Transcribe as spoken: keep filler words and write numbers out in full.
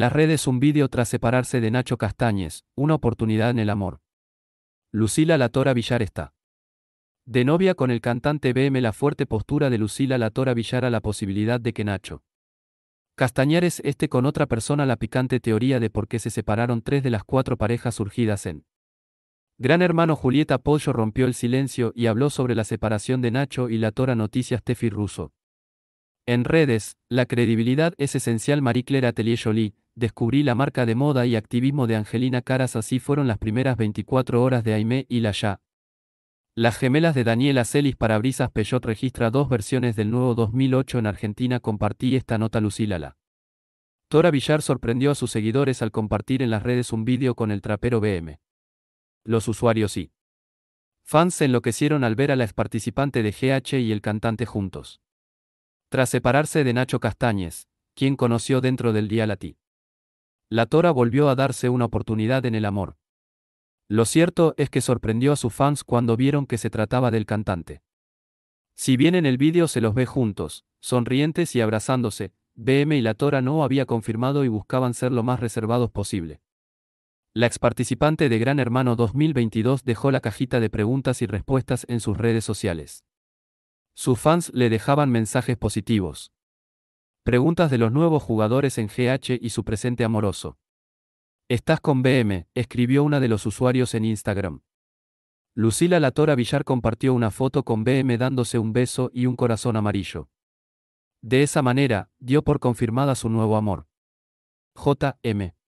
En las redes un vídeo tras separarse de Nacho Castañez, una oportunidad en el amor. Lucila La Tora Villar está de novia con el cantante B M. La fuerte postura de Lucila La Tora Villar a la posibilidad de que Nacho Castañez esté con otra persona. La picante teoría de por qué se separaron tres de las cuatro parejas surgidas en Gran Hermano. Julieta Pollo rompió el silencio y habló sobre la separación de Nacho y La Tora. Noticias. Tefi Russo. En redes, la credibilidad es esencial. Marie Claire Atelier Jolie, descubrí la marca de moda y activismo de Angelina Caras. Así fueron las primeras veinticuatro horas de Aime y La Ya. Las gemelas de Daniela Celis para Brisas Peugeot registra dos versiones del nuevo dos mil ocho en Argentina. Compartí esta nota. Lucila La Tora Villar sorprendió a sus seguidores al compartir en las redes un vídeo con el trapero B M. Los usuarios y fans se enloquecieron al ver a la ex participante de G H y el cantante juntos. Tras separarse de Nacho Castañez, quien conoció dentro del Dial-A-Ti, La Tora volvió a darse una oportunidad en el amor. Lo cierto es que sorprendió a sus fans cuando vieron que se trataba del cantante. Si bien en el vídeo se los ve juntos, sonrientes y abrazándose, B M y La Tora no había confirmado y buscaban ser lo más reservados posible. La exparticipante de Gran Hermano dos mil veintidós dejó la cajita de preguntas y respuestas en sus redes sociales. Sus fans le dejaban mensajes positivos, preguntas de los nuevos jugadores en G H y su presente amoroso. Estás con B M, escribió una de los usuarios en Instagram. Lucila La Tora Villar compartió una foto con B M dándose un beso y un corazón amarillo. De esa manera, dio por confirmada su nuevo amor. J M